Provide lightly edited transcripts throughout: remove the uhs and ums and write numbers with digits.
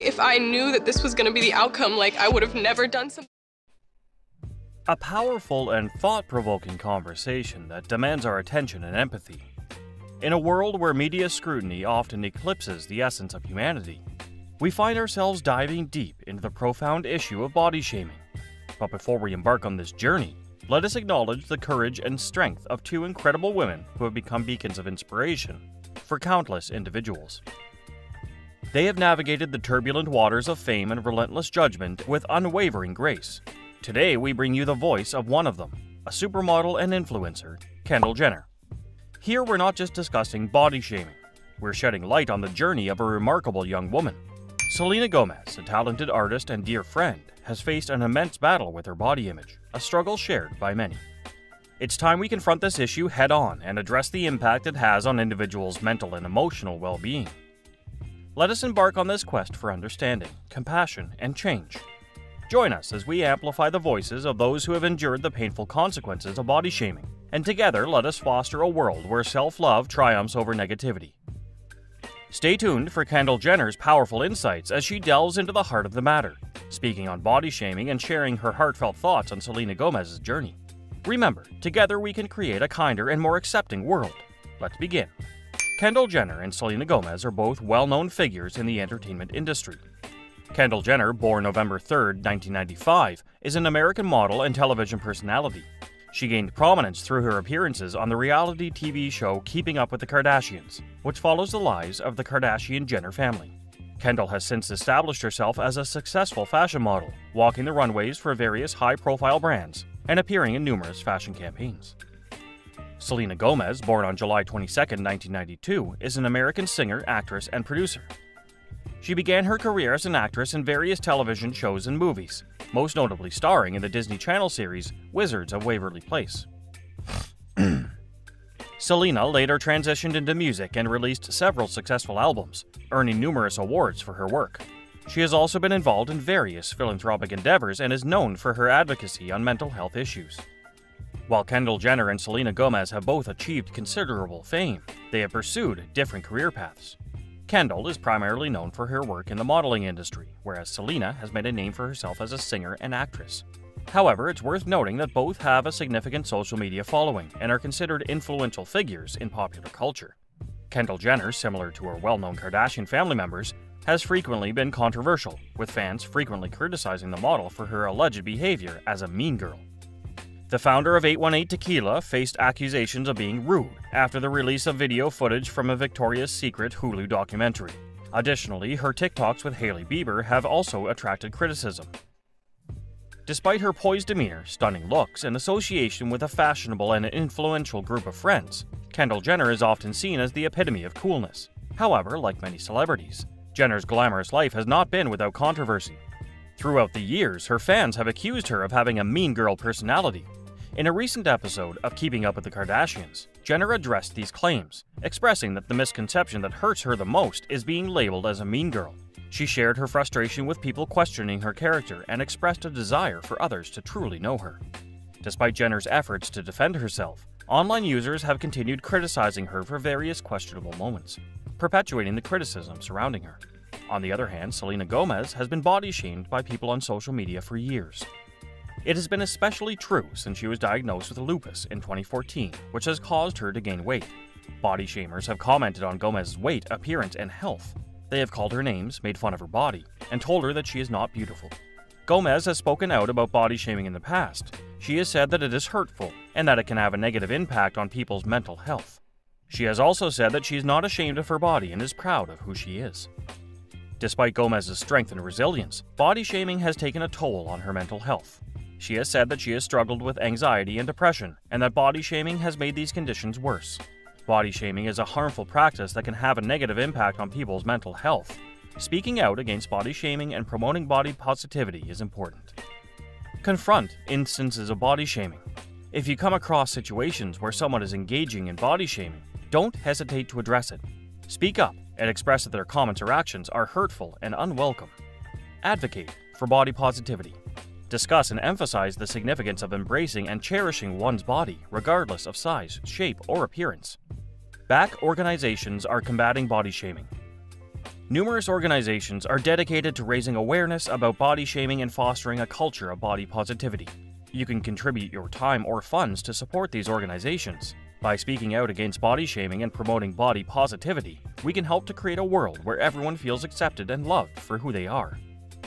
If I knew that this was going to be the outcome, like, I would have never done something. A powerful and thought-provoking conversation that demands our attention and empathy. In a world where media scrutiny often eclipses the essence of humanity, we find ourselves diving deep into the profound issue of body shaming. But before we embark on this journey, let us acknowledge the courage and strength of two incredible women who have become beacons of inspiration for countless individuals. They have navigated the turbulent waters of fame and relentless judgment with unwavering grace. Today, we bring you the voice of one of them, a supermodel and influencer, Kendall Jenner. Here, we're not just discussing body shaming. We're shedding light on the journey of a remarkable young woman. Selena Gomez, a talented artist and dear friend, has faced an immense battle with her body image, a struggle shared by many. It's time we confront this issue head-on and address the impact it has on individuals' mental and emotional well-being. Let us embark on this quest for understanding, compassion, and change. Join us as we amplify the voices of those who have endured the painful consequences of body shaming, and together let us foster a world where self-love triumphs over negativity. Stay tuned for Kendall Jenner's powerful insights as she delves into the heart of the matter, speaking on body shaming and sharing her heartfelt thoughts on Selena Gomez's journey. Remember, together we can create a kinder and more accepting world. Let's begin. Kendall Jenner and Selena Gomez are both well-known figures in the entertainment industry. Kendall Jenner, born November 3, 1995, is an American model and television personality. She gained prominence through her appearances on the reality TV show Keeping Up with the Kardashians, which follows the lives of the Kardashian-Jenner family. Kendall has since established herself as a successful fashion model, walking the runways for various high-profile brands and appearing in numerous fashion campaigns. Selena Gomez, born on July 22, 1992, is an American singer, actress, and producer. She began her career as an actress in various television shows and movies, most notably starring in the Disney Channel series Wizards of Waverly Place. Selena later transitioned into music and released several successful albums, earning numerous awards for her work. She has also been involved in various philanthropic endeavors and is known for her advocacy on mental health issues. While Kendall Jenner and Selena Gomez have both achieved considerable fame, they have pursued different career paths. Kendall is primarily known for her work in the modeling industry, whereas Selena has made a name for herself as a singer and actress. However, it's worth noting that both have a significant social media following and are considered influential figures in popular culture. Kendall Jenner, similar to her well-known Kardashian family members, has frequently been controversial, with fans frequently criticizing the model for her alleged behavior as a mean girl. The founder of 818 Tequila faced accusations of being rude after the release of video footage from a Victoria's Secret Hulu documentary. Additionally, her TikToks with Hailey Bieber have also attracted criticism. Despite her poised demeanor, stunning looks, and association with a fashionable and influential group of friends, Kendall Jenner is often seen as the epitome of coolness. However, like many celebrities, Jenner's glamorous life has not been without controversy. Throughout the years, her fans have accused her of having a mean girl personality. In a recent episode of Keeping Up with the Kardashians, Jenner addressed these claims, expressing that the misconception that hurts her the most is being labeled as a mean girl. She shared her frustration with people questioning her character and expressed a desire for others to truly know her. Despite Jenner's efforts to defend herself, online users have continued criticizing her for various questionable moments, perpetuating the criticism surrounding her. On the other hand, Selena Gomez has been body-shamed by people on social media for years. It has been especially true since she was diagnosed with lupus in 2014, which has caused her to gain weight. Body shamers have commented on Gomez's weight, appearance, and health. They have called her names, made fun of her body, and told her that she is not beautiful. Gomez has spoken out about body shaming in the past. She has said that it is hurtful and that it can have a negative impact on people's mental health. She has also said that she is not ashamed of her body and is proud of who she is. Despite Gomez's strength and resilience, body shaming has taken a toll on her mental health. She has said that she has struggled with anxiety and depression, and that body shaming has made these conditions worse. Body shaming is a harmful practice that can have a negative impact on people's mental health. Speaking out against body shaming and promoting body positivity is important. Confront instances of body shaming. If you come across situations where someone is engaging in body shaming, don't hesitate to address it. Speak up and express that their comments or actions are hurtful and unwelcome. Advocate for body positivity. Discuss and emphasize the significance of embracing and cherishing one's body, regardless of size, shape, or appearance. Back organizations are combating body shaming. Numerous organizations are dedicated to raising awareness about body shaming and fostering a culture of body positivity. You can contribute your time or funds to support these organizations. By speaking out against body shaming and promoting body positivity, we can help to create a world where everyone feels accepted and loved for who they are.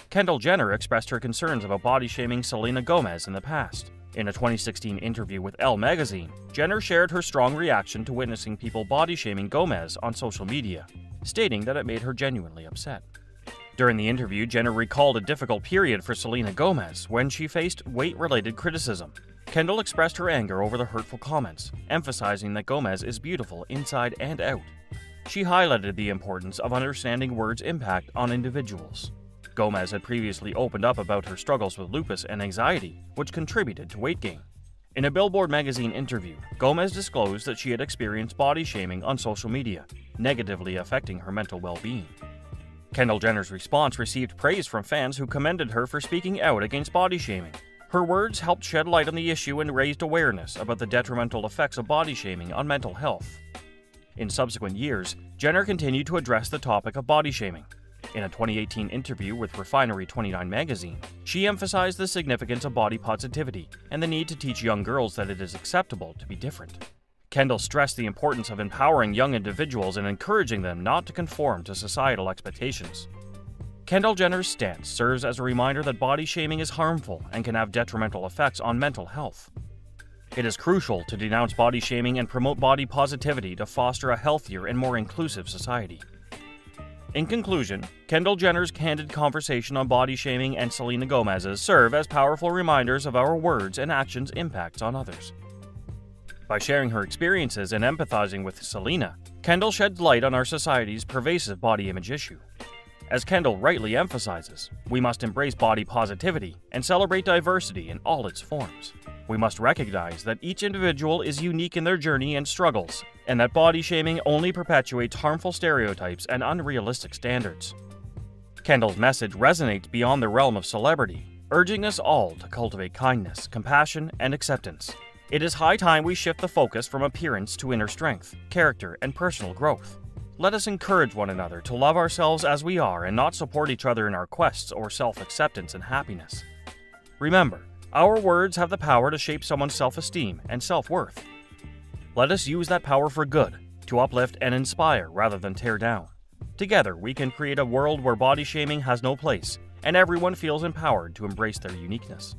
Kendall Jenner expressed her concerns about body shaming Selena Gomez in the past. In a 2016 interview with Elle magazine, Jenner shared her strong reaction to witnessing people body shaming Gomez on social media, stating that it made her genuinely upset. During the interview, Jenner recalled a difficult period for Selena Gomez when she faced weight-related criticism. Kendall expressed her anger over the hurtful comments, emphasizing that Gomez is beautiful inside and out. She highlighted the importance of understanding words' impact on individuals. Gomez had previously opened up about her struggles with lupus and anxiety, which contributed to weight gain. In a Billboard magazine interview, Gomez disclosed that she had experienced body shaming on social media, negatively affecting her mental well-being. Kendall Jenner's response received praise from fans who commended her for speaking out against body shaming. Her words helped shed light on the issue and raised awareness about the detrimental effects of body shaming on mental health. In subsequent years, Jenner continued to address the topic of body shaming. In a 2018 interview with Refinery29 magazine, she emphasized the significance of body positivity and the need to teach young girls that it is acceptable to be different. Kendall stressed the importance of empowering young individuals and encouraging them not to conform to societal expectations. Kendall Jenner's stance serves as a reminder that body shaming is harmful and can have detrimental effects on mental health. It is crucial to denounce body shaming and promote body positivity to foster a healthier and more inclusive society. In conclusion, Kendall Jenner's candid conversation on body shaming and Selena Gomez's serve as powerful reminders of our words and actions' impacts on others. By sharing her experiences and empathizing with Selena, Kendall sheds light on our society's pervasive body image issue. As Kendall rightly emphasizes, we must embrace body positivity and celebrate diversity in all its forms. We must recognize that each individual is unique in their journey and struggles, and that body shaming only perpetuates harmful stereotypes and unrealistic standards. Kendall's message resonates beyond the realm of celebrity, urging us all to cultivate kindness, compassion, and acceptance. It is high time we shift the focus from appearance to inner strength, character, and personal growth. Let us encourage one another to love ourselves as we are and not support each other in our quests or self-acceptance and happiness. Remember, our words have the power to shape someone's self-esteem and self-worth. Let us use that power for good, to uplift and inspire rather than tear down. Together, we can create a world where body shaming has no place and everyone feels empowered to embrace their uniqueness.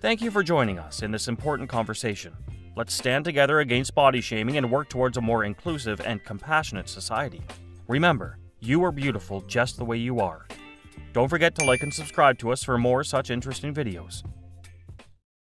Thank you for joining us in this important conversation. Let's stand together against body shaming and work towards a more inclusive and compassionate society. Remember, you are beautiful just the way you are. Don't forget to like and subscribe to us for more such interesting videos.